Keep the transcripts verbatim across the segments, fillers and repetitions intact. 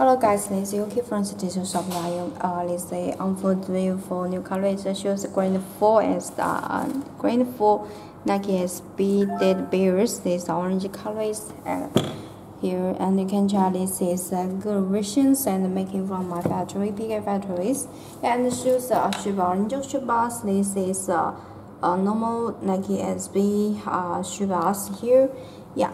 Hello guys, this is Yuki from the Digital Shop Lion. Uh, this is the unfolding for new colors. It shows the Grateful and uh, Grateful Nike S B Dead Bears. This orange colors uh, here, and you can try this is uh, good versions and making from my factory, bigger factories. And shoes are uh, shoe orange shoe bars. This is uh, a normal Nike S B uh, shoe bars here. Yeah.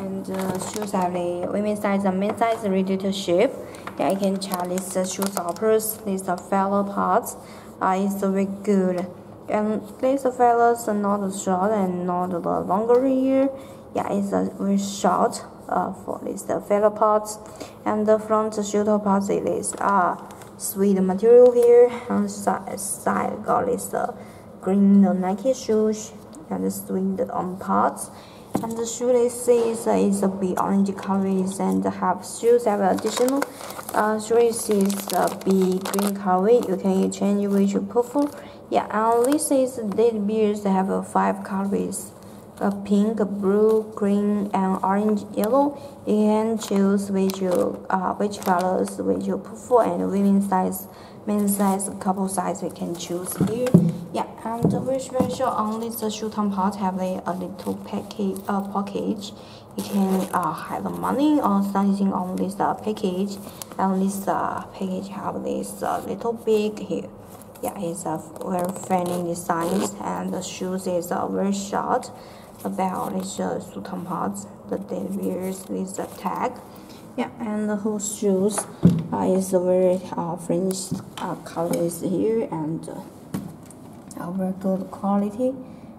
And uh, shoes are the women's size and men's size ready to ship. Yeah, I can check this uh, shoes uppers. These are fellow parts. Uh, it's very good. And these fellows are not short and not the longer here. Yeah, it's uh, very short uh, for these the fellow parts. And the front shoulder parts it is uh, sweet material here. And side, side got this uh, green Nike shoes and the sweet on parts. And the shoelaces uh, is a B orange colors and have shoes have additional uh, shoelaces uh, B green color. You can change which you prefer. Yeah, and this is dead beers have uh, five colors: a pink, blue, green, and orange, yellow. You can choose which you uh which colors which you prefer, and women's size, men's size, couple size we can choose here. Yeah, and very special on this shoe top part have a, a little package uh, package. You can uh have money or something on this uh, package, and this uh package have this uh, little big here. Yeah, it's a very friendly design, and the shoes is uh, very short. About this uh, shoe top parts, the dead bears with the tag. Yeah, and the whole shoes uh, is very uh, fringe uh, colors here, and uh, very good quality.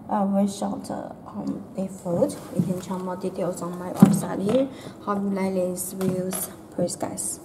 Uh, very short uh, on the foot. You can check more details on my website here. Hope you like these videos. Please guys.